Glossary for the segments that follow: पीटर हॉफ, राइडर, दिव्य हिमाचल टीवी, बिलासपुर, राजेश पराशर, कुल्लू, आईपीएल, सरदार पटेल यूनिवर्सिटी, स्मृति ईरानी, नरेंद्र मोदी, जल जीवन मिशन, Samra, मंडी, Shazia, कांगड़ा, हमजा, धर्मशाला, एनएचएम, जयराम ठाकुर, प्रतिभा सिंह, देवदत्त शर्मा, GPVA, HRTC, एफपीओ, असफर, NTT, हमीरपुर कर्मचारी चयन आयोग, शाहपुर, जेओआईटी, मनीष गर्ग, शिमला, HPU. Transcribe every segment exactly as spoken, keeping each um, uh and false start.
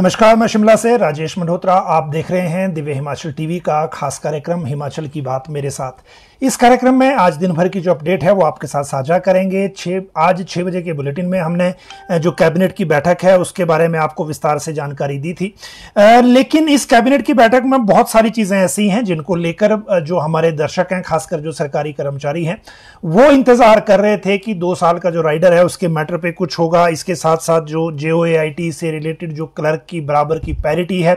नमस्कार, मैं शिमला से राजेश मंडोत्रा। आप देख रहे हैं दिव्य हिमाचल टीवी का खास कार्यक्रम हिमाचल की बात मेरे साथ। इस कार्यक्रम में आज दिन भर की जो अपडेट है वो आपके साथ साझा करेंगे। छः आज छः बजे के बुलेटिन में हमने जो कैबिनेट की बैठक है उसके बारे में आपको विस्तार से जानकारी दी थी, लेकिन इस कैबिनेट की बैठक में बहुत सारी चीज़ें ऐसी हैं जिनको लेकर जो हमारे दर्शक हैं, खासकर जो सरकारी कर्मचारी हैं, वो इंतज़ार कर रहे थे कि दो साल का जो राइडर है उसके मैटर पर कुछ होगा। इसके साथ साथ जो J O A I T से रिलेटेड जो क्लर्क की बराबर की पैरिटी है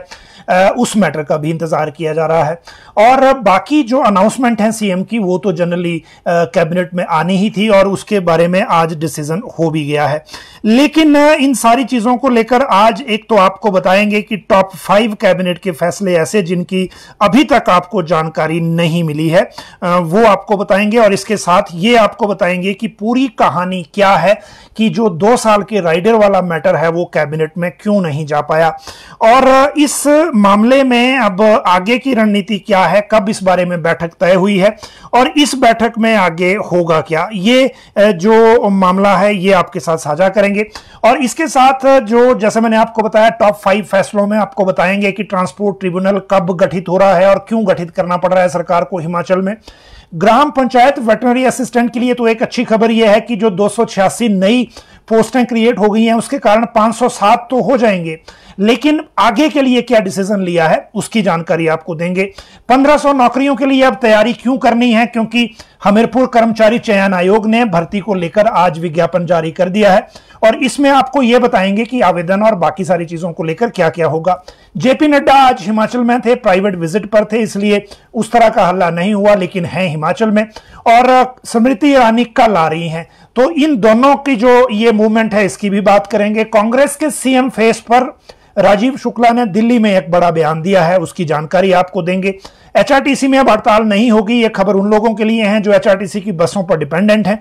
उस मैटर का भी इंतजार किया जा रहा है, और बाकी जो अनाउंसमेंट है सीएम की वो तो जनरली कैबिनेट में आनी ही थी और उसके बारे में आज डिसीजन हो भी गया है। लेकिन इन सारी चीजों को लेकर आज एक तो आपको बताएंगे कि टॉप फाइव कैबिनेट के फैसले ऐसे जिनकी अभी तक आपको जानकारी नहीं मिली है वो आपको बताएंगे, और इसके साथ ये आपको बताएंगे कि पूरी कहानी क्या है कि जो दो साल के राइडर वाला मैटर है वो कैबिनेट में क्यों नहीं जा पाया, और इस मामले में अब आगे की रणनीति क्या है, कब इस बारे में बैठक तय हुई है और इस बैठक में आगे होगा क्या, ये जो मामला है ये आपके साथ साझा करेंगे। और इसके साथ जो जैसे मैंने आपको बताया टॉप फाइव फैसलों में आपको बताएंगे कि ट्रांसपोर्ट ट्रिब्यूनल कब गठित हो रहा है और क्यों गठित करना पड़ रहा है सरकार को हिमाचल में। ग्राम पंचायत वेटरनरी असिस्टेंट के लिए तो एक अच्छी खबर यह है कि जो दो सौ छियासी नई पोस्टें क्रिएट हो गई हैं उसके कारण पाँच सौ सात तो हो जाएंगे, लेकिन आगे के लिए क्या डिसीजन लिया है उसकी जानकारी आपको देंगे। पंद्रह सौ नौकरियों के लिए अब तैयारी क्यों करनी है, क्योंकि हमीरपुर कर्मचारी चयन आयोग ने भर्ती को लेकर आज विज्ञापन जारी कर दिया है, और इसमें आपको यह बताएंगे कि आवेदन और बाकी सारी चीजों को लेकर क्या क्या होगा। जेपी नड्डा आज हिमाचल में थे, प्राइवेट विजिट पर थे, इसलिए उस तरह का हल्ला नहीं हुआ, लेकिन हैं हिमाचल में। और स्मृति ईरानी कल आ रही हैं, तो इन दोनों की जो ये मूवमेंट है इसकी भी बात करेंगे। कांग्रेस के सीएम फेस पर राजीव शुक्ला ने दिल्ली में एक बड़ा बयान दिया है, उसकी जानकारी आपको देंगे। एचआरटीसी में अब हड़ताल नहीं होगी, ये खबर उन लोगों के लिए है जो एचआरटीसी की बसों पर डिपेंडेंट हैं।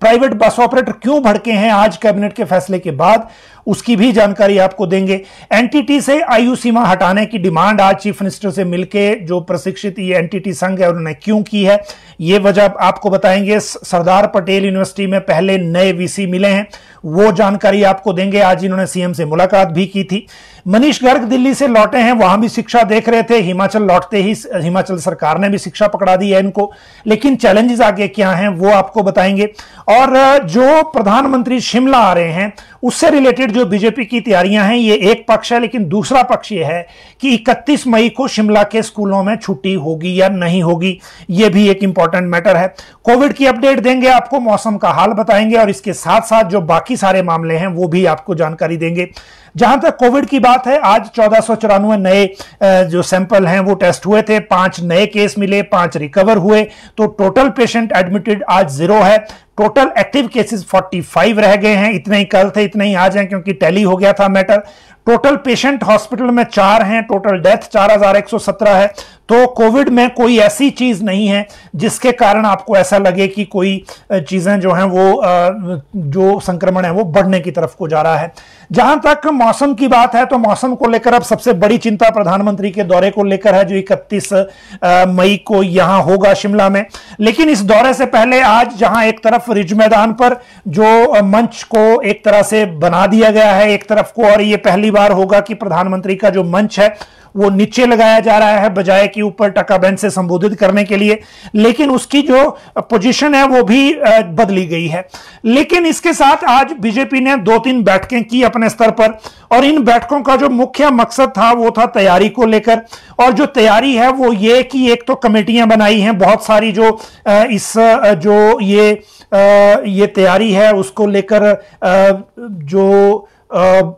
प्राइवेट बस ऑपरेटर क्यों भड़के हैं आज कैबिनेट के फैसले के बाद, उसकी भी जानकारी आपको देंगे। एनटीटी से आयु सीमा हटाने की डिमांड आज चीफ मिनिस्टर से मिलके जो प्रशिक्षित ये एनटीटी संघ है उन्होंने क्यों की है ये वजह आपको बताएंगे। सरदार पटेल यूनिवर्सिटी में पहले नए वीसी मिले हैं, वो जानकारी आपको देंगे, आज इन्होंने सीएम से मुलाकात भी की थी। मनीष गर्ग दिल्ली से लौटे हैं, वहां भी शिक्षा देख रहे थे, हिमाचल लौटते ही हिमाचल सरकार ने भी शिक्षा पकड़ा दी है इनको, लेकिन चैलेंजेस आगे क्या हैं वो आपको बताएंगे। और जो प्रधानमंत्री शिमला आ रहे हैं उससे रिलेटेड जो बीजेपी की तैयारियां हैं ये एक पक्ष है, लेकिन दूसरा पक्ष ये है कि इकतीस मई को शिमला के स्कूलों में छुट्टी होगी या नहीं होगी, ये भी एक इंपॉर्टेंट मैटर है। कोविड की अपडेट देंगे आपको, मौसम का हाल बताएंगे, और इसके साथ साथ जो बाकी सारे मामले हैं वो भी आपको जानकारी देंगे। जहां तक कोविड की बात है, आज चौदह सौ चौरानवे नए जो सैंपल हैं वो टेस्ट हुए थे, पांच नए केस मिले, पांच रिकवर हुए, तो टोटल पेशेंट एडमिटेड आज जीरो है। टोटल एक्टिव केसेस पैंतालीस रह गए हैं, इतने ही कल थे इतने ही आज हैं क्योंकि टैली हो गया था मैटर। टोटल पेशेंट हॉस्पिटल में चार हैं, टोटल डेथ चार हज़ार एक सौ सत्रह है। तो कोविड में कोई ऐसी चीज नहीं है जिसके कारण आपको ऐसा लगे कि कोई चीजें जो हैं वो जो संक्रमण है वो बढ़ने की तरफ को जा रहा है। जहां तक मौसम की बात है तो मौसम को लेकर अब सबसे बड़ी चिंता प्रधानमंत्री के दौरे को लेकर है जो इकतीस मई को यहां होगा शिमला में। लेकिन इस दौरे से पहले आज जहां एक तरफ रिज मैदान पर जो मंच को एक तरह से बना दिया गया है एक तरफ को, और ये पहली बार होगा कि प्रधानमंत्री का जो मंच है वो नीचे लगाया जा रहा है बजाय कि ऊपर टका बेंच से संबोधित करने के लिए, लेकिन उसकी जो पोजीशन है वो भी बदली गई है। लेकिन इसके साथ आज बीजेपी ने दो तीन बैठकें की अपने स्तर पर, और इन बैठकों का जो मुख्य मकसद था वो था तैयारी को लेकर, और जो तैयारी है वो ये कि एक तो कमेटियां बनाई हैं बहुत सारी जो इस जो ये ये तैयारी है उसको लेकर जो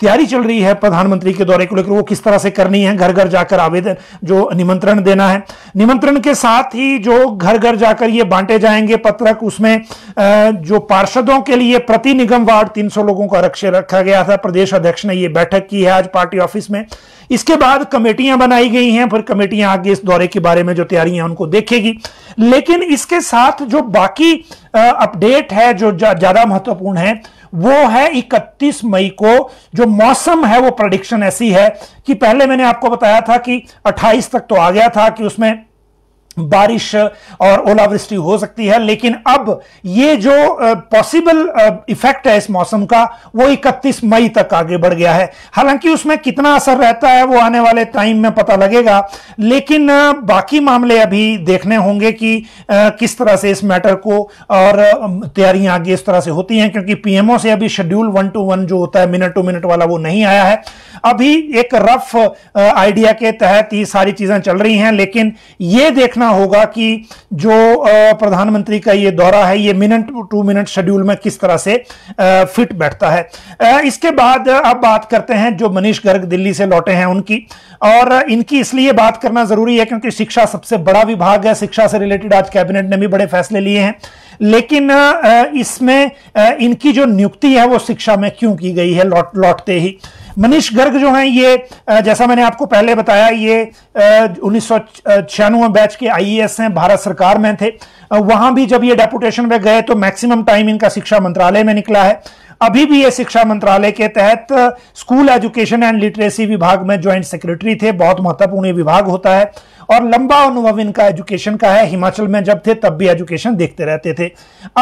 तैयारी चल रही है प्रधानमंत्री के दौरे को लेकर वो किस तरह से करनी है, घर घर जाकर आवेदन जो निमंत्रण देना है, निमंत्रण के साथ ही जो घर घर जाकर ये बांटे जाएंगे पत्रक, उसमें जो पार्षदों के लिए प्रति निगम वार्ड तीन सौ लोगों का लक्ष्य रखा गया था। प्रदेश अध्यक्ष ने ये बैठक की है आज पार्टी ऑफिस में। इसके बाद कमेटियां बनाई गई हैं, फिर कमेटियां आगे इस दौरे के बारे में जो तैयारियां उनको देखेगी। लेकिन इसके साथ जो बाकी अपडेट है जो ज्यादा महत्वपूर्ण है वो है इकतीस मई को जो मौसम है वो प्रेडिक्शन ऐसी है कि पहले मैंने आपको बताया था कि अट्ठाईस तक तो आ गया था कि उसमें बारिश और ओलावृष्टि हो सकती है, लेकिन अब ये जो पॉसिबल इफेक्ट है इस मौसम का वो इकतीस मई तक आगे बढ़ गया है। हालांकि उसमें कितना असर रहता है वो आने वाले टाइम में पता लगेगा, लेकिन बाकी मामले अभी देखने होंगे कि किस तरह से इस मैटर को और तैयारियां आगे इस तरह से होती हैं, क्योंकि पीएमओ से अभी शेड्यूल वन टू वन जो होता है मिनट टू मिनट वाला वो नहीं आया है। अभी एक रफ आइडिया के तहत ये सारी चीजें चल रही हैं, लेकिन ये देखना होगा कि जो प्रधानमंत्री का ये दौरा है ये मिनट टू मिनट शेड्यूल में किस तरह से फिट बैठता है। इसके बाद अब बात करते हैं जो मनीष गर्ग दिल्ली से लौटे हैं उनकी, और इनकी इसलिए बात करना जरूरी है क्योंकि शिक्षा सबसे बड़ा विभाग है। शिक्षा से रिलेटेड आज कैबिनेट ने भी बड़े फैसले लिए हैं, लेकिन इसमें इनकी जो नियुक्ति है वो शिक्षा में क्यों की गई है लौट लौटते ही। मनीष गर्ग जो हैं ये जैसा मैंने आपको पहले बताया ये उन्नीस सौ छियानवे बैच के आईएएस हैं, भारत सरकार में थे। वहां भी जब ये डेपुटेशन में गए तो मैक्सिमम टाइम इनका शिक्षा मंत्रालय में निकला है। अभी भी ये शिक्षा मंत्रालय के तहत स्कूल एजुकेशन एंड लिटरेसी विभाग में ज्वाइंट सेक्रेटरी थे, बहुत महत्वपूर्ण विभाग होता है, और लंबा अनुभव इनका एजुकेशन का है। हिमाचल में जब थे तब भी एजुकेशन देखते रहते थे।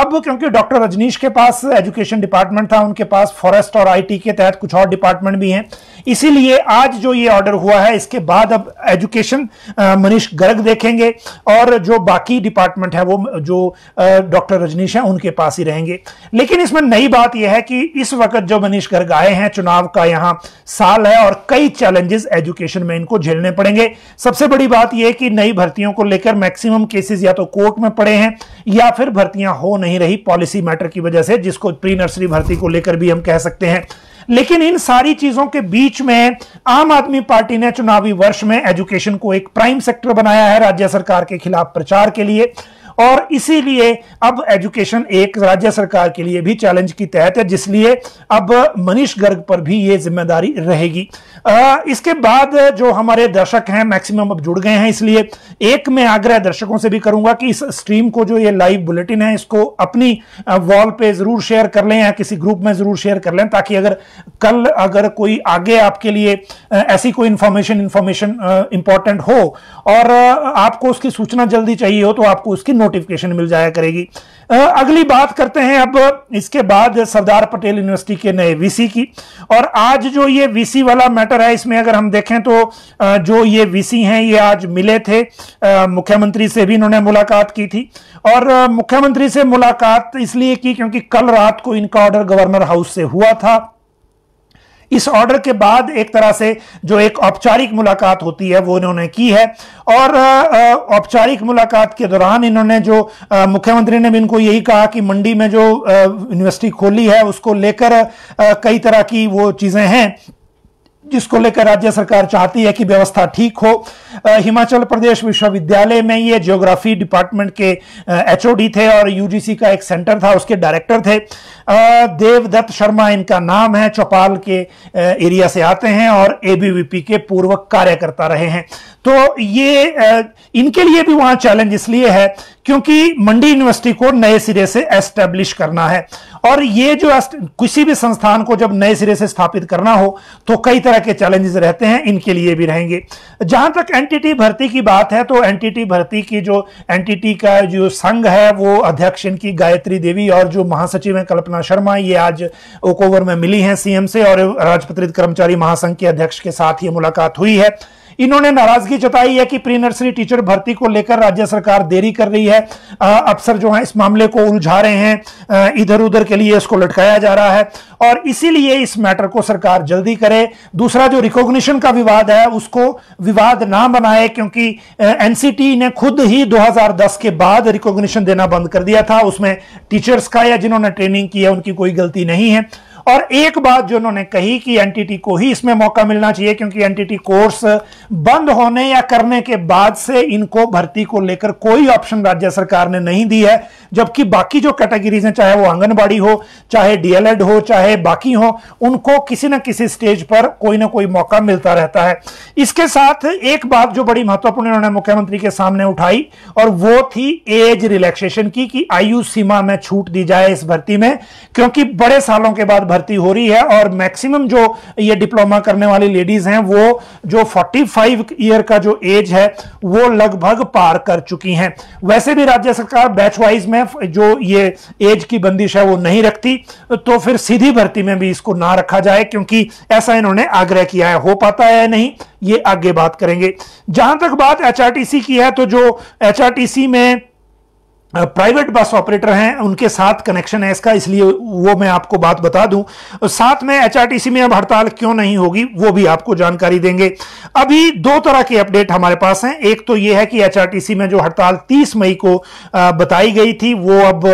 अब क्योंकि डॉक्टर रजनीश के पास एजुकेशन डिपार्टमेंट था, उनके पास फॉरेस्ट और आईटी के तहत कुछ और डिपार्टमेंट भी हैं, इसीलिए आज जो ये ऑर्डर हुआ है इसके बाद अब एजुकेशन मनीष गर्ग देखेंगे और जो बाकी डिपार्टमेंट है वो जो डॉक्टर रजनीश हैं उनके पास ही रहेंगे। लेकिन इसमें नई बात यह है कि इस वक्त जो मनीष गर्ग आए हैं चुनाव का यहाँ साल है और कई चैलेंजेस एजुकेशन में इनको झेलने पड़ेंगे। सबसे बड़ी बात यह कि नई भर्तियों को लेकर मैक्सिमम केसेस या तो कोर्ट में पड़े हैं या फिर भर्तियां हो नहीं रही पॉलिसी मैटर की वजह से, जिसको प्री नर्सरी भर्ती को लेकर भी हम कह सकते हैं। लेकिन इन सारी चीजों के बीच में आम आदमी पार्टी ने चुनावी वर्ष में एजुकेशन को एक प्राइम सेक्टर बनाया है राज्य सरकार के खिलाफ प्रचार के लिए, और इसीलिए अब एजुकेशन एक राज्य सरकार के लिए भी चैलेंज की तहत है, जिसलिए अब मनीष गर्ग पर भी ये जिम्मेदारी रहेगी। इसके बाद जो हमारे दर्शक हैं मैक्सिमम अब जुड़ गए हैं, इसलिए एक मैं आग्रह दर्शकों से भी करूंगा कि इस स्ट्रीम को जो ये लाइव बुलेटिन है इसको अपनी वॉल पे जरूर शेयर कर लें या किसी ग्रुप में जरूर शेयर कर लें, ताकि अगर कल अगर कोई आगे आपके लिए ऐसी कोई इंफॉर्मेशन इंफॉर्मेशन इंपॉर्टेंट हो और आपको उसकी सूचना जल्दी चाहिए हो तो आपको उसकी नोटिफिकेशन मिल जाया करेगी। अगली बात करते हैं अब इसके बाद सरदार पटेल यूनिवर्सिटी के नए वीसी की, और आज जो ये वीसी वाला मैटर है इसमें अगर हम देखें तो जो ये वीसी हैं ये आज मिले थे मुख्यमंत्री से, भी इन्होंने मुलाकात की थी, और मुख्यमंत्री से मुलाकात इसलिए की क्योंकि कल रात को इनका ऑर्डर गवर्नर हाउस से हुआ था। इस ऑर्डर के बाद एक तरह से जो एक औपचारिक मुलाकात होती है वो इन्होंने की है, और औपचारिक मुलाकात के दौरान इन्होंने जो मुख्यमंत्री ने भी इनको यही कहा कि मंडी में जो यूनिवर्सिटी खोली है उसको लेकर कई तरह की वो चीजें हैं जिसको लेकर राज्य सरकार चाहती है कि व्यवस्था ठीक हो। हिमाचल प्रदेश विश्वविद्यालय में ये ज्योग्राफी डिपार्टमेंट के एचओडी थे और यूजीसी का एक सेंटर था उसके डायरेक्टर थे। देवदत्त शर्मा इनका नाम है, चौपाल के एरिया से आते हैं और एबीवीपी के पूर्व कार्यकर्ता रहे हैं। तो ये इनके लिए भी वहां चैलेंज इसलिए है क्योंकि मंडी यूनिवर्सिटी को नए सिरे से एस्टेब्लिश करना है, और ये जो किसी भी संस्थान को जब नए सिरे से स्थापित करना हो तो कई तरह के चैलेंजेस रहते हैं, इनके लिए भी रहेंगे। जहां तक एनटीटी भर्ती की बात है तो एनटीटी भर्ती की जो एनटीटी का जो संघ है वो अध्यक्ष इनकी गायत्री देवी और जो महासचिव है कल्पना शर्मा ये आज ओकओवर में मिली हैं सीएम से, और राजपत्रित कर्मचारी महासंघ के अध्यक्ष के साथ ये मुलाकात हुई है। इन्होंने नाराजगी जताई है कि प्री नर्सरी टीचर भर्ती को लेकर राज्य सरकार देरी कर रही है, अफसर जो है इस मामले को उलझा रहे हैं, इधर उधर के लिए इसको लटकाया जा रहा है, और इसीलिए इस मैटर को सरकार जल्दी करे। दूसरा जो रिकॉग्निशन का विवाद है उसको विवाद ना बनाए, क्योंकि एनसीटी ने खुद ही दो हज़ार दस के बाद रिकॉग्निशन देना बंद कर दिया था, उसमें टीचर्स का या जिन्होंने ट्रेनिंग की है उनकी कोई गलती नहीं है। और एक बात जो उन्होंने कही कि एनटीटी को ही इसमें मौका मिलना चाहिए, क्योंकि एनटीटी कोर्स बंद होने या करने के बाद से इनको भर्ती को लेकर कोई ऑप्शन राज्य सरकार ने नहीं दी है, जबकि बाकी जो कैटेगरीज हैं चाहे वो आंगनबाड़ी हो चाहे डीएलएड हो चाहे बाकी हो उनको किसी ना किसी स्टेज पर कोई ना कोई मौका मिलता रहता है। इसके साथ एक बात जो बड़ी महत्वपूर्ण उन्होंने मुख्यमंत्री के सामने उठाई और वो थी एज रिलैक्सेशन की, कि आयु सीमा में छूट दी जाए इस भर्ती में, क्योंकि बड़े सालों के बाद भर्ती हो रही है और मैक्सिमम जो ये डिप्लोमा करने वाली लेडीज हैं वो जो पैंतालीस ईयर का जो एज है वो लगभग पार कर चुकी हैं। वैसे भी राज्य सरकार बैच वाइज में जो ये एज की बंदिश है वो नहीं रखती, तो फिर सीधी भर्ती में भी इसको ना रखा जाए क्योंकि ऐसा इन्होंने आग्रह किया है। हो पाता है नहीं ये आगे बात करेंगे। जहां तक बात एचआरटीसी की है तो जो एचआरटीसी में प्राइवेट बस ऑपरेटर हैं उनके साथ कनेक्शन है इसका, इसलिए वो मैं आपको बात बता दूं। साथ में एचआरटीसी में अब हड़ताल क्यों नहीं होगी वो भी आपको जानकारी देंगे। अभी दो तरह के अपडेट हमारे पास हैं। एक तो ये है कि एचआरटीसी में जो हड़ताल तीस मई को बताई गई थी वो अब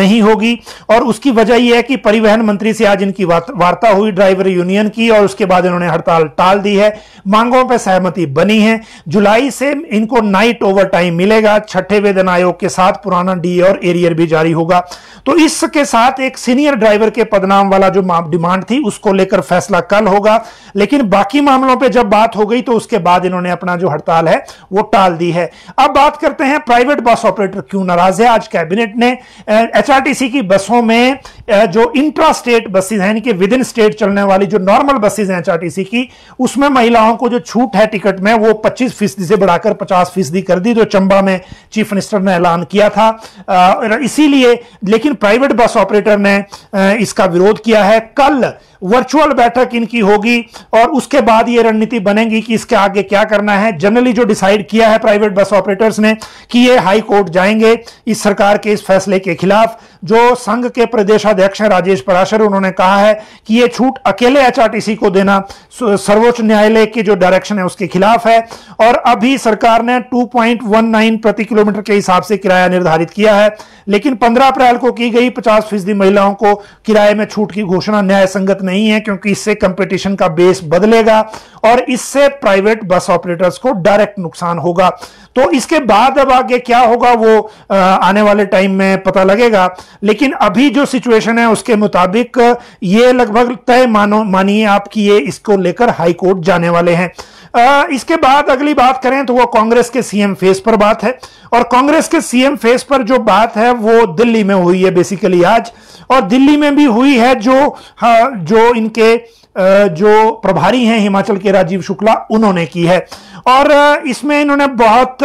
नहीं होगी और उसकी वजह यह है कि परिवहन मंत्री से आज इनकी वार्ता हुई ड्राइवर यूनियन की और उसके बाद इन्होंने हड़ताल टाल दी है। मांगों पर सहमति बनी है। जुलाई से इनको नाइट ओवर टाइम मिलेगा। छठे वेतन आयोग के साथ पुराना डी और एरियर भी जारी होगा। तो इसके साथ एक सीनियर ड्राइवर के पदनाम वाला जो डिमांड थी उसको लेकर फैसला कल होगा, लेकिन बाकी मामलों पे जब बात हो गई तो उसके बाद इन्होंने अपना जो हड़ताल है वो टाल दी है। अब बात करते हैं प्राइवेट बस ऑपरेटर क्यों नाराज है। आज कैबिनेट ने एचआरटीसी की बसों में जो इंट्रा स्टेट बसेज हैं, इनके विद इन स्टेट चलने वाली जो नॉर्मल बसेज हैं एचआरटीसी की, उसमें महिलाओं को जो छूट है टिकट में वो पच्चीस फीसदी से बढ़ाकर पचास फीसदी कर दी, जो चंबा में चीफ मिनिस्टर ने ऐलान किया था। इसीलिए लेकिन प्राइवेट बस ऑपरेटर ने इसका विरोध किया है। कल वर्चुअल बैठक इनकी होगी और उसके बाद ये रणनीति बनेगी कि इसके आगे क्या करना है। जनरली जो डिसाइड किया है प्राइवेट बस ऑपरेटर्स ने कि ये हाई कोर्ट जाएंगे इस सरकार के इस फैसले के खिलाफ। जो संघ के प्रदेशाध्यक्ष हैं राजेश पराशर, उन्होंने कहा है कि ये छूट अकेले एचआरटीसी को देना सर्वोच्च न्यायालय के जो डायरेक्शन है उसके खिलाफ है। और अभी सरकार ने टू पॉइंट वन नाइन प्रति किलोमीटर के हिसाब से किराया निर्धारित किया है, लेकिन पंद्रह अप्रैल को की गई पचास फीसदी महिलाओं को किराए में छूट की घोषणा न्याय संगत नहीं है क्योंकि इससे कंपटीशन का बेस बदलेगा और इससे प्राइवेट बस ऑपरेटर्स को डायरेक्ट नुकसान होगा। तो इसके बाद अब आगे क्या होगा वो आने वाले टाइम में पता लगेगा, लेकिन अभी जो सिचुएशन है उसके मुताबिक ये लगभग तय मानो मानिए आप कि ये इसको लेकर हाई कोर्ट जाने वाले हैं। इसके बाद अगली बात करें तो वो कांग्रेस के सीएम फेस पर बात है और कांग्रेस के सीएम फेस पर जो बात है वो दिल्ली में हुई है बेसिकली आज, और दिल्ली में भी हुई है जो हाँ, जो इनके जो प्रभारी हैं हिमाचल के राजीव शुक्ला उन्होंने की है। और इसमें इन्होंने बहुत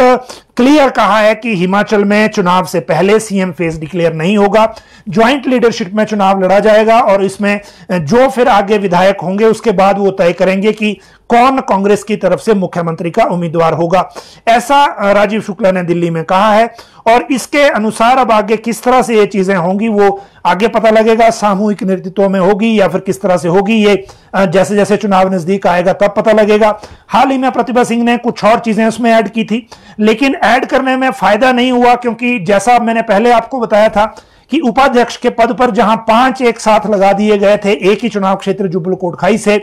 क्लियर कहा है कि हिमाचल में चुनाव से पहले सीएम फेस डिक्लेयर नहीं होगा, ज्वाइंट लीडरशिप में चुनाव लड़ा जाएगा और इसमें जो फिर आगे विधायक होंगे उसके बाद वो तय करेंगे कि कौन कांग्रेस की तरफ से मुख्यमंत्री का उम्मीदवार होगा। ऐसा राजीव शुक्ला ने दिल्ली में कहा है और इसके अनुसार अब आगे किस तरह से ये चीजें होंगी वो आगे पता लगेगा। सामूहिक नेतृत्व में होगी या फिर किस तरह से होगी ये जैसे जैसे चुनाव नजदीक आएगा तब पता लगेगा। हाल ही में प्रतिभा सिंह ने कुछ और चीजें उसमें ऐड की थी, लेकिन ऐड करने में फायदा नहीं हुआ क्योंकि जैसा मैंने पहले आपको बताया था कि उपाध्यक्ष के पद पर जहां पांच एक साथ लगा दिए गए थे एक ही चुनाव क्षेत्र जुब्बल कोटखाई से,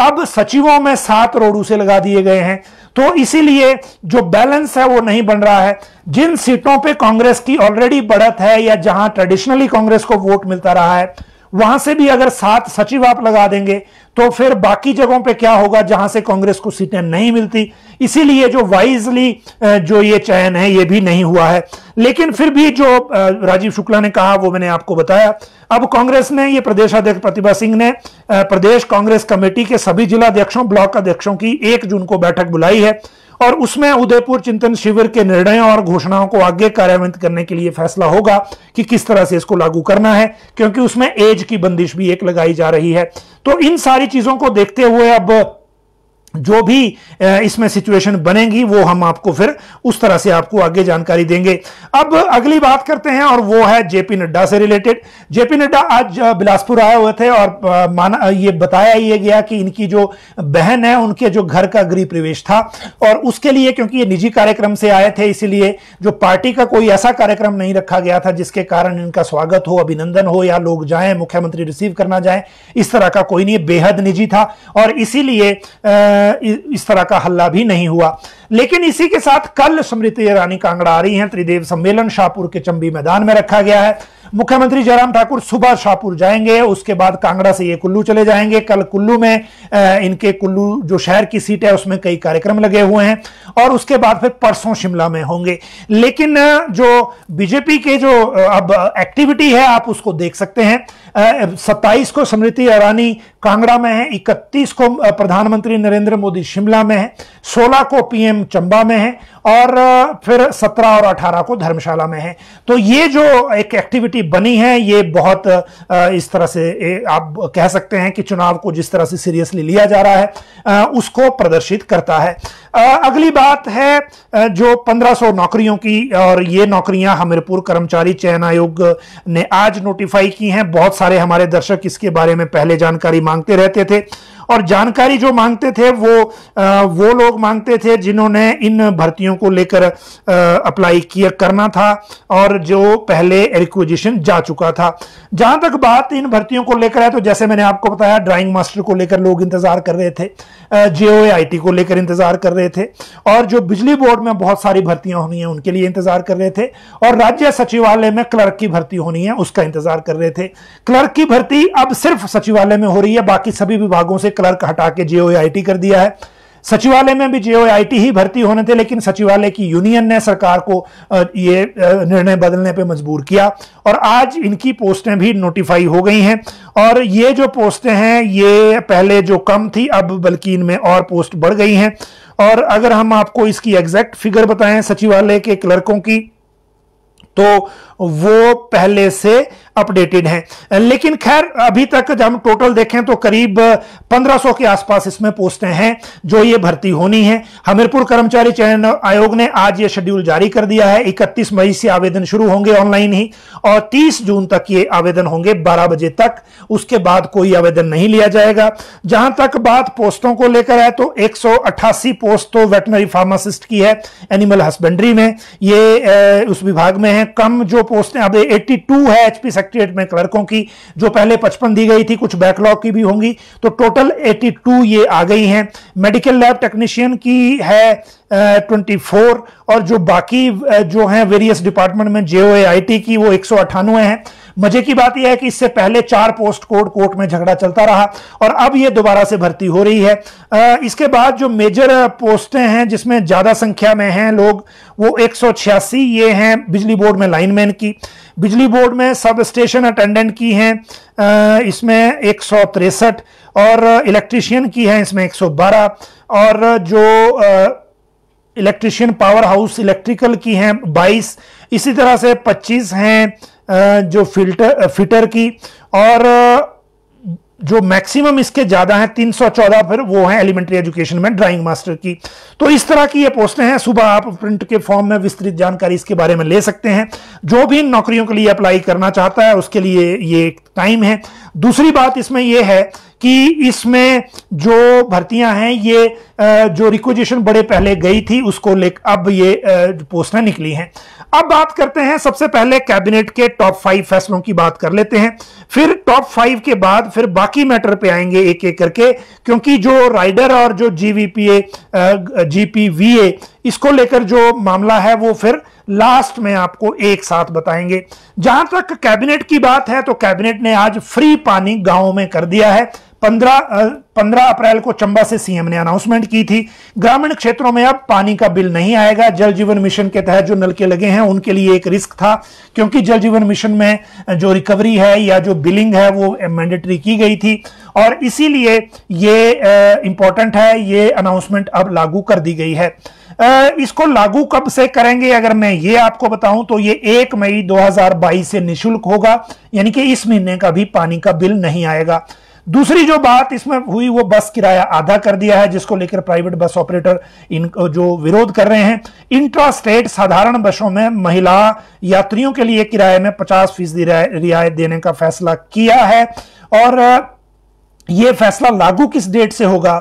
अब सचिवों में सात रोडू से लगा दिए गए हैं। तो इसीलिए जो बैलेंस है वो नहीं बन रहा है। जिन सीटों पे कांग्रेस की ऑलरेडी बढ़त है या जहां ट्रेडिशनली कांग्रेस को वोट मिलता रहा है वहां से भी अगर सात सचिव आप लगा देंगे तो फिर बाकी जगहों पे क्या होगा जहां से कांग्रेस को सीटें नहीं मिलती। इसीलिए जो वाइजली जो ये चयन है ये भी नहीं हुआ है, लेकिन फिर भी जो राजीव शुक्ला ने कहा वो मैंने आपको बताया। अब कांग्रेस ने ये प्रदेशाध्यक्ष प्रतिभा सिंह ने प्रदेश कांग्रेस कमेटी के सभी जिलाध्यक्षों ब्लॉक अध्यक्षों की एक जून को बैठक बुलाई है और उसमें उदयपुर चिंतन शिविर के निर्णयों और घोषणाओं को आगे कार्यान्वित करने के लिए फैसला होगा कि किस तरह से इसको लागू करना है, क्योंकि उसमें एज की बंदिश भी एक लगाई जा रही है। तो इन सारी चीजों को देखते हुए अब जो भी इसमें सिचुएशन बनेगी वो हम आपको फिर उस तरह से आपको आगे जानकारी देंगे। अब अगली बात करते हैं और वो है जेपी नड्डा से रिलेटेड। जेपी नड्डा आज बिलासपुर आए हुए थे और माना ये बताया ये गया कि इनकी जो बहन है उनके जो घर का गृह प्रवेश था और उसके लिए क्योंकि ये निजी कार्यक्रम से आए थे इसीलिए जो पार्टी का कोई ऐसा कार्यक्रम नहीं रखा गया था जिसके कारण इनका स्वागत हो अभिनंदन हो या लोग जाएं मुख्यमंत्री रिसीव करना जाएं, इस तरह का कोई नहीं, बेहद निजी था और इसीलिए इस तरह का हल्ला भी नहीं हुआ। लेकिन इसी के साथ कल स्मृति ईरानी कांगड़ा आ रही हैं। त्रिदेव सम्मेलन शाहपुर के चंबी मैदान में रखा गया है। मुख्यमंत्री जयराम ठाकुर सुबह शाहपुर जाएंगे, उसके बाद कांगड़ा से ये कुल्लू चले जाएंगे। कल कुल्लू में इनके कुल्लू जो शहर की सीट है उसमें कई कार्यक्रम लगे हुए हैं और उसके बाद फिर परसों शिमला में होंगे। लेकिन जो बीजेपी के जो अब एक्टिविटी है आप उसको देख सकते हैं। सत्ताईस को स्मृति ईरानी कांगड़ा में है, इकतीस को प्रधानमंत्री नरेंद्र मोदी शिमला में है, सोलह को पीएम चंबा में है और फिर सत्रह और अठारह को धर्मशाला में है। तो ये जो एक एक्टिविटी बनी है ये बहुत इस तरह से आप कह सकते हैं कि चुनाव को जिस तरह से सीरियसली लिया जा रहा है उसको प्रदर्शित करता है। अगली बात है जो पंद्रह सौ नौकरियों की, और ये नौकरियां हमीरपुर कर्मचारी चयन आयोग ने आज नोटिफाई की हैं। बहुत सारे हमारे दर्शक इसके बारे में पहले जानकारी मांगते रहते थे और जानकारी जो मांगते थे वो वो लोग मांगते थे जिन्होंने इन भर्तियों को लेकर अप्लाई किया करना था और जो पहले रिक्विजिशन जा चुका था। जहां तक बात इन भर्तियों को लेकर है तो जैसे मैंने आपको बताया ड्राइंग मास्टर को लेकर लोग इंतजार कर रहे थे, जेओए आईटी को लेकर इंतजार कर रहे थे और जो बिजली बोर्ड में बहुत सारी भर्तियां होनी है उनके लिए इंतजार कर रहे थे और राज्य सचिवालय में क्लर्क की भर्ती होनी है उसका इंतजार कर रहे थे। क्लर्क की भर्ती अब सिर्फ सचिवालय में हो रही है, बाकी सभी विभागों से क्लर्क हटा के जेओआईटी कर दिया है। सचिवालय में भी जेओआईटी ही भर्ती होने थे लेकिन सचिवालय की यूनियन ने सरकार को ये निर्णय बदलने पे मजबूर किया और आज इनकी पोस्टें भी नोटिफाई हो गई हैं। और ये जो पोस्टें हैं ये पहले जो कम थी अब बल्कि इनमें और पोस्ट बढ़ गई हैं। और अगर हम आपको इसकी एग्जैक्ट फिगर बताएं सचिवालय के क्लर्कों की तो वो पहले से अपडेटेड हैं, लेकिन खैर अभी तक जब हम टोटल देखें तो करीब पंद्रह सौ के आसपास इसमें पोस्टें हैं जो ये भर्ती होनी है। हमीरपुर कर्मचारी चयन आयोग ने आज ये शेड्यूल जारी कर दिया है। इकतीस मई से आवेदन शुरू होंगे ऑनलाइन ही और तीस जून तक ये आवेदन होंगे बारह बजे तक, उसके बाद कोई आवेदन नहीं लिया जाएगा। जहां तक बात पोस्टों को लेकर है तो एक सौ अट्ठासी पोस्ट तो वेटनरी फार्मासिस्ट की है, एनिमल हस्बेंड्री में ये उस विभाग में है। कम जो पोस्टें अब बयासी है एचपी सेक्रेटेरिएट में क्लर्कों की, जो पहले पचपन दी गई थी, कुछ बैकलॉग की भी होंगी, तो टोटल बयासी ये आ गई हैं। मेडिकल लैब टेक्नीशियन की है चौबीस और जो बाकी जो हैं वेरियस डिपार्टमेंट में जेओए आईटी की वो एक सौ अट्ठानवे है। मजे की बात यह है कि इससे पहले चार पोस्ट कोड कोर्ट में झगड़ा चलता रहा और अब ये दोबारा से भर्ती हो रही है। इसके बाद जो मेजर पोस्टें हैं जिसमें ज्यादा संख्या में हैं लोग वो एक सौ छियासी ये हैं बिजली बोर्ड में लाइनमैन की, बिजली बोर्ड में सब स्टेशन अटेंडेंट की हैं इसमें एक सौ तिरसठ और इलेक्ट्रीशियन की हैं इसमें एक सौ बारह और जो इलेक्ट्रीशियन पावर हाउस इलेक्ट्रिकल की हैं बाईस, इसी तरह से पच्चीस हैं जो फिल्टर फिटर की और जो मैक्सिमम इसके ज़्यादा हैं तीन सौ चौदह फिर वो हैं एलिमेंट्री एजुकेशन में ड्राइंग मास्टर की। तो इस तरह की ये पोस्टें हैं। सुबह आप प्रिंट के फॉर्म में विस्तृत जानकारी इसके बारे में ले सकते हैं। जो भी इन नौकरियों के लिए अप्लाई करना चाहता है उसके लिए ये एक टाइम है। दूसरी बात इसमें यह है कि इसमें जो भर्तियां हैं ये जो रिक्विजिशन बड़े पहले गई थी उसको ले अब ये पोस्टें निकली हैं। अब बात करते हैं सबसे पहले कैबिनेट के टॉप फाइव फैसलों की बात कर लेते हैं, फिर टॉप फाइव के बाद फिर बाकी मैटर पे आएंगे एक एक करके, क्योंकि जो राइडर और जो जीवीपीए जीपीवीए इसको लेकर जो मामला है वो फिर लास्ट में आपको एक साथ बताएंगे। जहां तक कैबिनेट की बात है तो कैबिनेट ने आज फ्री पानी गांवों में कर दिया है। पंद्रह पंद्रह अप्रैल को चंबा से सीएम ने अनाउंसमेंट की थी। ग्रामीण क्षेत्रों में अब पानी का बिल नहीं आएगा। जल जीवन मिशन के तहत जो नलके लगे हैं उनके लिए एक रिस्क था क्योंकि जल जीवन मिशन में जो रिकवरी है या जो बिलिंग है वो मैंडेटरी की गई थी और इसीलिए ये इंपॉर्टेंट है। ये अनाउंसमेंट अब लागू कर दी गई है। इसको लागू कब से करेंगे अगर मैं ये आपको बताऊं तो ये एक मई दो हजार बाईस से निःशुल्क होगा, यानी कि इस महीने का भी पानी का बिल नहीं आएगा। दूसरी जो बात इसमें हुई वो बस किराया आधा कर दिया है जिसको लेकर प्राइवेट बस ऑपरेटर इन जो विरोध कर रहे हैं। इंट्रा स्टेट साधारण बसों में महिला यात्रियों के लिए किराए में पचास फीसदी रियायत देने का फैसला किया है और ये फैसला लागू किस डेट से होगा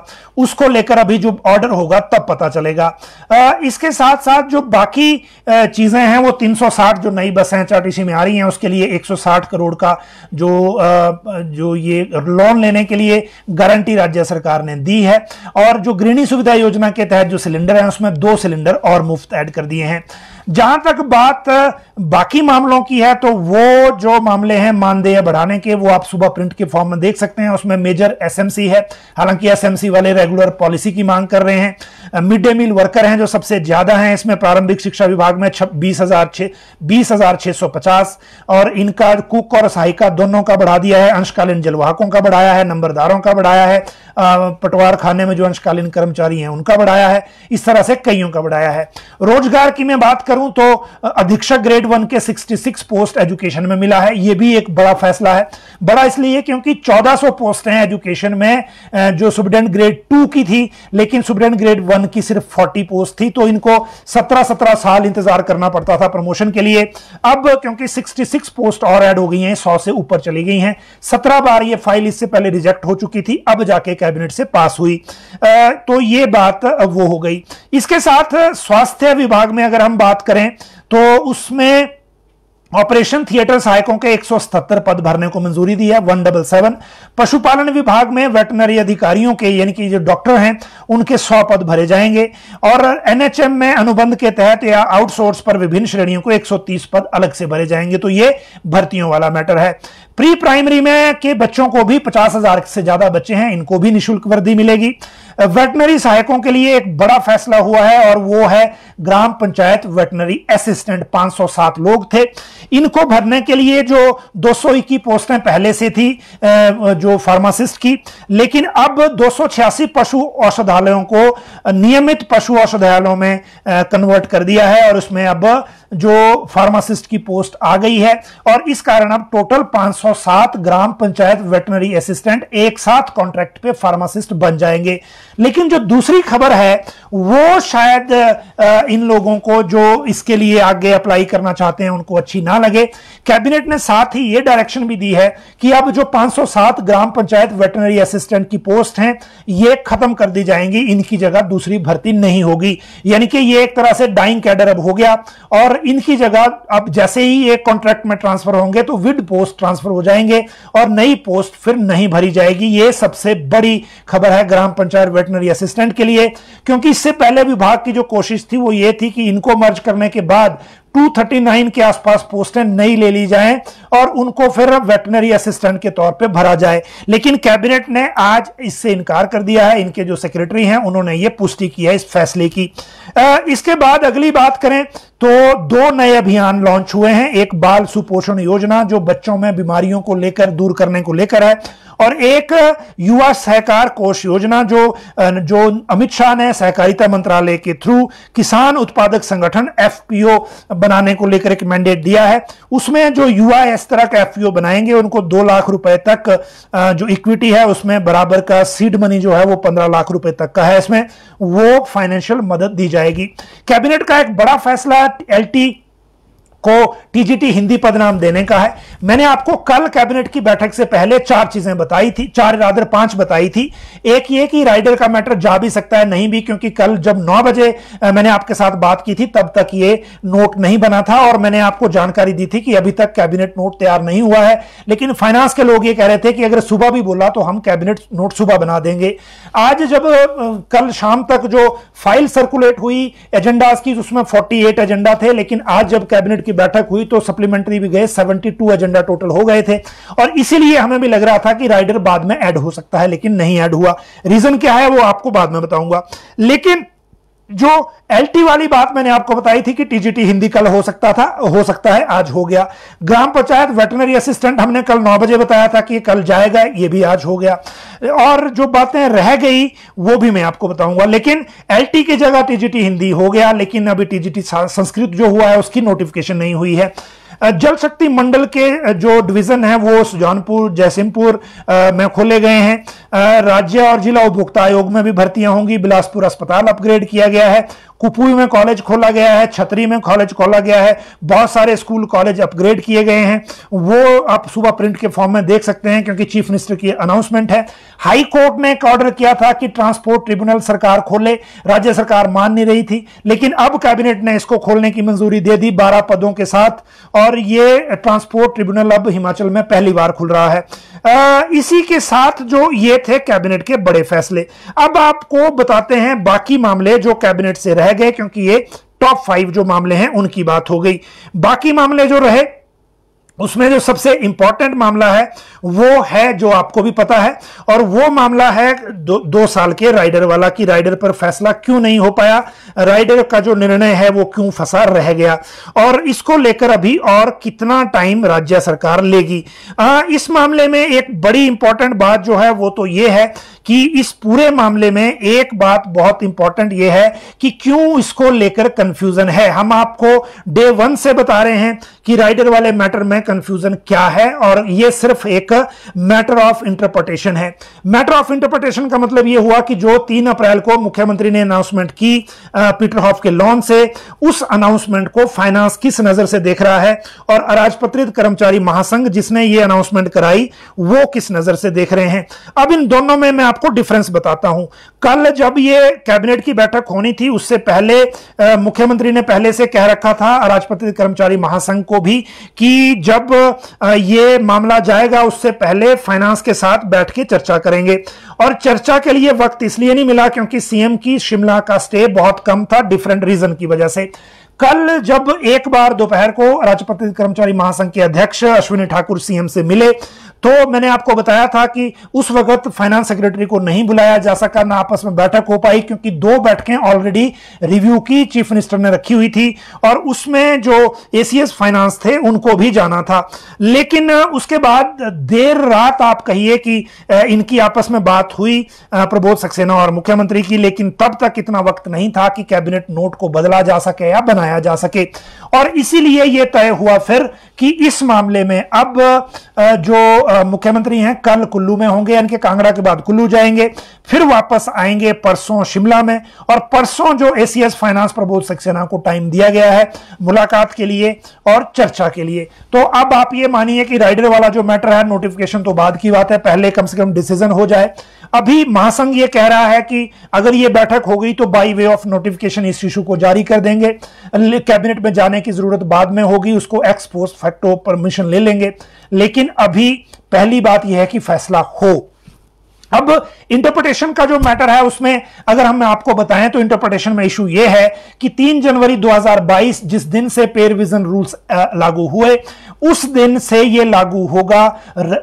उसको लेकर अभी जो ऑर्डर होगा तब पता चलेगा। आ, इसके साथ साथ जो बाकी चीजें हैं वो तीन सौ साठ जो नई बसें एचआरटीसी में आ रही हैं उसके लिए एक सौ साठ करोड़ का जो आ, जो ये लोन लेने के लिए गारंटी राज्य सरकार ने दी है और जो गृहिणी सुविधा योजना के तहत जो सिलेंडर है उसमें दो सिलेंडर और मुफ्त ऐड कर दिए हैं। जहां तक बात बाकी मामलों की है तो वो जो मामले हैं मानदेय बढ़ाने के वो आप सुबह प्रिंट के फॉर्म में देख सकते हैं। उसमें मेजर एसएमसी है, हालांकि एसएमसी वाले रेगुलर पॉलिसी की मांग कर रहे हैं। मिड डे मील वर्कर हैं जो सबसे ज्यादा हैं, इसमें प्रारंभिक शिक्षा विभाग में बीस हजार छह सौ पचास और इनका कुक और सहायिका दोनों का बढ़ा दिया है। अंशकालीन जलवाहकों का बढ़ाया है, नंबरदारों का बढ़ाया है, पटवार खाने में जो अंशकालीन कर्मचारी हैं उनका बढ़ाया है, इस तरह से कईयों का बढ़ाया है। रोजगार की मैं बात करूं तो अधीक्षक ग्रेड वन के छियासठ पोस्ट एजुकेशन में मिला है। यह भी एक बड़ा फैसला है, बड़ा इसलिए क्योंकि चौदह सौ पोस्ट हैं एजुकेशन में जो सुब्डेंट ग्रेड टू की थी, लेकिन सुब्डेंट ग्रेड वन की सिर्फ चालीस पोस्ट थी, तो इनको सत्रह सत्रह साल इंतजार करना पड़ता था प्रमोशन के लिए। अब क्योंकि छियासठ पोस्ट और ऐड हो गई हैं, सौ से ऊपर चली गई हैं। सत्रह बार यह फाइल इससे पहले रिजेक्ट हो चुकी थी, अब जाके कैबिनेट से पास हुई, तो यह बात वो हो गई। इसके साथ स्वास्थ्य विभाग में अगर हम बात करें तो उसमें ऑपरेशन थिएटर सहायकों के एक सौ सतहत्तर पद भरने को मंजूरी दी है, वन डबल सेवन। पशुपालन विभाग में वेटनरी अधिकारियों के यानी कि जो डॉक्टर हैं उनके सौ पद भरे जाएंगे और एनएचएम में अनुबंध के तहत या आउटसोर्स पर विभिन्न श्रेणियों को एक सौ तीस पद अलग से भरे जाएंगे, तो ये भर्तियों वाला मैटर है। प्री प्राइमरी में के बच्चों को भी पचास हजार से ज्यादा बच्चे हैं, इनको भी निःशुल्क वर्दी मिलेगी। वेटनरी सहायकों के लिए एक बड़ा फैसला हुआ है और वो है ग्राम पंचायत वेटनरी असिस्टेंट, पांच सौ सात लोग थे। इनको भरने के लिए जो दो सौ इक्कीस पोस्टें पहले से थी जो फार्मासिस्ट की, लेकिन अब दो सौ छियासी पशु औषधालयों को नियमित पशु औषधालयों में कन्वर्ट कर दिया है और उसमें अब जो फार्मासिस्ट की पोस्ट आ गई है और इस कारण अब टोटल पांच सौ सात ग्राम पंचायत वेटनरी असिस्टेंट एक साथ कॉन्ट्रैक्ट पे फार्मासिस्ट बन जाएंगे। लेकिन जो दूसरी खबर है वो शायद इन लोगों को जो इसके लिए आगे अप्लाई करना चाहते हैं उनको अच्छी ना लगे। कैबिनेट ने साथ ही ये डायरेक्शन भी दी है कि अब जो पांच सौ सात ग्राम पंचायत वेटनरी असिस्टेंट की पोस्ट हैं ये खत्म कर दी जाएंगी, इनकी जगह दूसरी भर्ती नहीं होगी, यानी कि ये एक तरह से डाइंग कैडर अब हो गया और इनकी जगह अब जैसे ही एक कॉन्ट्रैक्ट में ट्रांसफर होंगे तो विद पोस्ट ट्रांसफर हो जाएंगे और नई पोस्ट फिर नहीं भरी जाएगी। यह सबसे बड़ी खबर है ग्राम पंचायत वेटनरी असिस्टेंट के लिए, क्योंकि इससे पहले विभाग की जो कोशिश थी वो ये थी कि इनको मर्ज करने के बाद दो सौ उनतालीस के आसपास पोस्टें नई ले ली जाएं और उनको फिर वेटनरी असिस्टेंट के तौर पे भरा जाए, लेकिन कैबिनेट ने आज इससे इनकार कर दिया है। इनके जो सेक्रेटरी हैं उन्होंने ये पुष्टि की है इस फैसले की। आ, इसके बाद अगली बात करें तो दो नए अभियान लॉन्च हुए हैं, एक बाल सुपोषण योजना जो बच्चों में बीमारियों को लेकर दूर करने को लेकर है और एक युवा सहकार कोष योजना जो जो अमित शाह ने सहकारिता मंत्रालय के थ्रू किसान उत्पादक संगठन एफपीओ बनाने को लेकर एक मैंडेट दिया है। उसमें जो युवा इस तरह का एफपीओ बनाएंगे उनको दो लाख रुपए तक जो इक्विटी है उसमें बराबर का सीड मनी जो है वो पंद्रह लाख रुपए तक का है, इसमें वो फाइनेंशियल मदद दी जाएगी। कैबिनेट का एक बड़ा फैसला एलटी को टीजीटी हिंदी पदनाम देने का है। मैंने आपको कल कैबिनेट की बैठक से पहले चार चीजें बताई थी, चार रादर पांच बताई थी। एक ये कि राइडर का मैटर जा भी सकता है नहीं भी, क्योंकि कल जब नौ बजे मैंने आपके साथ बात की थी तब तक ये नोट नहीं बना था और मैंने आपको जानकारी दी थी कि अभी तक कैबिनेट नोट तैयार नहीं हुआ है, लेकिन फाइनेंस के लोग ये कह रहे थे कि अगर सुबह भी बोला तो हम कैबिनेट नोट सुबह बना देंगे। आज जब कल शाम तक जो फाइल सर्कुलेट हुई एजेंडाज की उसमें फोर्टी एट एजेंडा थे, लेकिन आज जब कैबिनेट बैठक हुई तो सप्लीमेंट्री भी गए बहत्तर एजेंडा टोटल हो गए थे और इसीलिए हमें भी लग रहा था कि राइडर बाद में ऐड हो सकता है, लेकिन नहीं ऐड हुआ। रीजन क्या है वो आपको बाद में बताऊंगा, लेकिन जो एलटी वाली बात मैंने आपको बताई थी कि टीजीटी हिंदी कल हो सकता था, हो सकता है आज हो गया। ग्राम पंचायत वेटनरी असिस्टेंट हमने कल नौ बजे बताया था कि कल जाएगा, ये भी आज हो गया और जो बातें रह गई वो भी मैं आपको बताऊंगा। लेकिन एलटी की जगह टीजीटी हिंदी हो गया, लेकिन अभी टीजीटी संस्कृत जो हुआ है उसकी नोटिफिकेशन नहीं हुई है। जल शक्ति मंडल के जो डिवीजन है वो सुजानपुर जयसिंहपुर में खोले गए हैं। राज्य और जिला उपभोक्ता आयोग में भी भर्तियां होंगी। बिलासपुर अस्पताल अपग्रेड किया गया है, कुपुई में कॉलेज खोला गया है, छतरी में कॉलेज खोला गया है, बहुत सारे स्कूल कॉलेज अपग्रेड किए गए हैं, वो आप सुबह प्रिंट के फॉर्म में देख सकते हैं क्योंकि चीफ मिनिस्टर की अनाउंसमेंट है। हाई कोर्ट ने एक ऑर्डर किया था कि ट्रांसपोर्ट ट्रिब्यूनल सरकार खोले, राज्य सरकार मान नहीं रही थी, लेकिन अब कैबिनेट ने इसको खोलने की मंजूरी दे दी बारह पदों के साथ और ये ट्रांसपोर्ट ट्रिब्यूनल अब हिमाचल में पहली बार खुल रहा है। आ, इसी के साथ जो ये थे कैबिनेट के बड़े फैसले। अब आपको बताते हैं बाकी मामले जो कैबिनेट से रह गए, क्योंकि ये टॉप फाइव जो मामले हैं उनकी बात हो गई। बाकी मामले जो रहे उसमें जो सबसे इंपॉर्टेंट मामला है वो है जो आपको भी पता है, और वो मामला है दो, दो साल के राइडर वाला कि राइडर पर फैसला क्यों नहीं हो पाया, राइडर का जो निर्णय है वो क्यों फंसा रह गया, और इसको लेकर अभी और कितना टाइम राज्य सरकार लेगी। आ, इस मामले में एक बड़ी इंपॉर्टेंट बात जो है वो तो ये है कि इस पूरे मामले में एक बात बहुत इंपॉर्टेंट ये है कि क्यों इसको लेकर कंफ्यूजन है। हम आपको डे वन से बता रहे हैं कि राइडर वाले मैटर में कंफ्यूजन क्या है, और ये सिर्फ एक मैटर ऑफ इंटरप्रिटेशन है। मैटर ऑफ इंटरप्रिटेशन का मतलब ये हुआ कि जो तीन अप्रैल को मुख्यमंत्री ने अनाउंसमेंट की पीटर हॉफ के लॉन से, उस अनाउंसमेंट को फाइनेंस किस नजर से देख रहा है, और अराजपत्रित कर्मचारी महासंघ जिसने ये अनाउंसमेंट कराई वो किस नजर से देख रहे हैं। अब इन दोनों में मैं आपको डिफरेंस बताता हूं। कल जब ये कैबिनेट की बैठक होनी थी उससे पहले मुख्यमंत्री ने पहले से कह रखा था अराजपत्रित कर्मचारी महासंघ को भी कि जब ये मामला जाएगा उससे पहले फाइनेंस के साथ बैठ के चर्चा करेंगे, और चर्चा के लिए वक्त इसलिए नहीं मिला क्योंकि सीएम की शिमला का स्टे बहुत कम था डिफरेंट रीजन की वजह से। कल जब एक बार दोपहर को अराजपत्रित कर्मचारी महासंघ के अध्यक्ष अश्विनी ठाकुर सीएम से मिले तो मैंने आपको बताया था कि उस वक्त फाइनेंस सेक्रेटरी को नहीं बुलाया जा सका, ना आपस में बैठक हो पाई क्योंकि दो बैठकें ऑलरेडी रिव्यू की चीफ मिनिस्टर ने रखी हुई थी और उसमें जो एसीएस फाइनेंस थे उनको भी जाना था। लेकिन उसके बाद देर रात आप कहिए कि इनकी आपस में बात हुई प्रबोध सक्सेना और मुख्यमंत्री की, लेकिन तब तक इतना वक्त नहीं था कि कैबिनेट नोट को बदला जा सके या बनाया जा सके। और इसीलिए यह तय हुआ फिर कि इस मामले में अब जो मुख्यमंत्री हैं कल कुल्लू में होंगे, यानी कि कांगड़ा के बाद कुल्लू जाएंगे, फिर वापस आएंगे परसों शिमला में, और परसों जो एसीएस फाइनेंस प्रबोध सक्सेना को टाइम दिया गया है मुलाकात के लिए और चर्चा के लिए। तो अब आप ये मानिए कि राइडर वाला जो मैटर है नोटिफिकेशन तो बाद की बात है, पहले कम से कम डिसीजन हो जाए। अभी महासंघ ये कह रहा है कि अगर ये बैठक हो गई तो बाय वे ऑफ नोटिफिकेशन इस इशू को जारी कर देंगे, कैबिनेट में जाने की जरूरत बाद में होगी, उसको एक्स पोस्ट फैक्टो परमिशन ले लेंगे, लेकिन अभी पहली बात यह है कि फैसला हो। अब इंटरप्रिटेशन का जो मैटर है उसमें अगर हम आपको बताएं तो इंटरप्रिटेशन में इशू यह है कि तीन जनवरी दो हज़ार बाईस जिस दिन से पे रिवीजन रूल्स लागू हुए उस दिन से यह लागू होगा।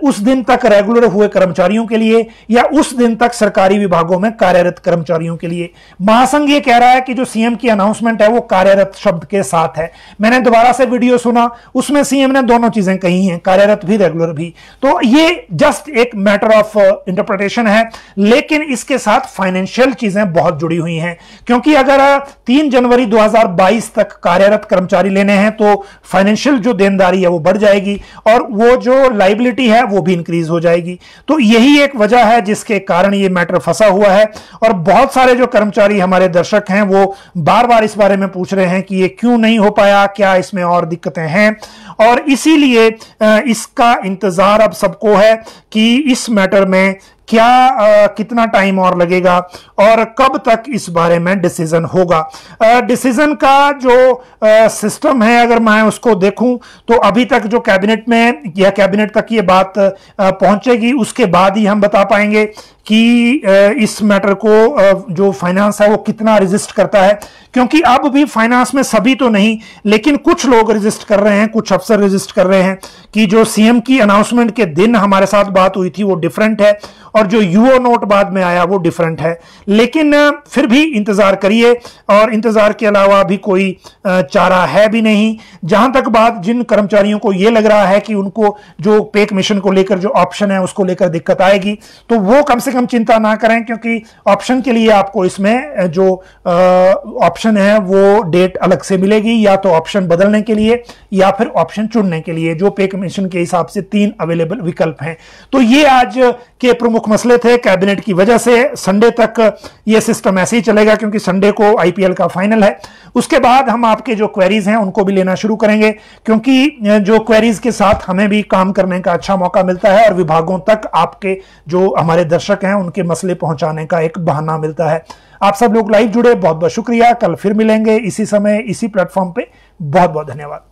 उस दिन तक रेगुलर हुए कर्मचारियों के लिए या उस दिन तक सरकारी विभागों में कार्यरत कर्मचारियों के लिए। महासंघ ये कह रहा है कि जो सीएम की अनाउंसमेंट है वो कार्यरत शब्द के साथ है। मैंने दोबारा से वीडियो सुना, उसमें सीएम ने दोनों चीजें कही हैं, कार्यरत भी रेगुलर भी। तो ये जस्ट एक मैटर ऑफ इंटरप्रिटेशन है, लेकिन इसके साथ फाइनेंशियल चीजें बहुत जुड़ी हुई हैं क्योंकि अगर तीन जनवरी दो हज़ार बाईस तक कार्यरत कर्मचारी लेने हैं तो फाइनेंशियल जो देनदारी है वो बढ़ जाएगी और वो जो लायबिलिटी है वो भी इंक्रीज हो जाएगी। तो यही एक वजह है जिसके कारण ये मैटर फंसा हुआ है। और बहुत सारे जो कर्मचारी हमारे दर्शक हैं वो बार बार इस बारे में पूछ रहे हैं कि ये क्यों नहीं हो पाया, क्या इसमें और दिक्कतें हैं, और इसीलिए इसका इंतजार अब सबको है कि इस मैटर में क्या आ, कितना टाइम और लगेगा और कब तक इस बारे में डिसीजन होगा। डिसीजन का जो आ, सिस्टम है अगर मैं उसको देखूं तो अभी तक जो कैबिनेट में या कैबिनेट तक ये बात आ, पहुंचेगी उसके बाद ही हम बता पाएंगे कि आ, इस मैटर को आ, जो फाइनेंस है वो कितना रजिस्ट करता है, क्योंकि अब भी फाइनेंस में सभी तो नहीं लेकिन कुछ लोग रजिस्ट कर रहे हैं, कुछ अफसर रजिस्ट कर रहे हैं कि जो सीएम की अनाउंसमेंट के दिन हमारे साथ बात हुई थी वो डिफरेंट है और जो यूओ नोट बाद में आया वो डिफरेंट है। लेकिन फिर भी इंतजार करिए और इंतजार के अलावा भी कोई चारा है भी नहीं। जहां तक बात जिन कर्मचारियों को ये लग रहा है कि उनको जो पे कमीशन को लेकर जो ऑप्शन है उसको लेकर दिक्कत आएगी तो वो कम से कम चिंता ना करें क्योंकि ऑप्शन के लिए आपको इसमें जो ऑप्शन है वो डेट अलग से मिलेगी, या तो ऑप्शन बदलने के लिए या फिर ऑप्शन चुनने के लिए, जो पे कमीशन के हिसाब से तीन अवेलेबल विकल्प हैं। तो ये आज के प्रमुख मसले थे कैबिनेट की वजह से। संडे तक यह सिस्टम ऐसे ही चलेगा क्योंकि संडे को आईपीएल का फाइनल है। उसके बाद हम आपके जो क्वेरीज हैं उनको भी लेना शुरू करेंगे क्योंकि जो क्वेरीज के साथ हमें भी काम करने का अच्छा मौका मिलता है और विभागों तक आपके जो हमारे दर्शक हैं उनके मसले पहुंचाने का एक बहाना मिलता है। आप सब लोग लाइव जुड़े, बहुत बहुत शुक्रिया। कल फिर मिलेंगे इसी समय इसी प्लेटफॉर्म पर। बहुत बहुत धन्यवाद।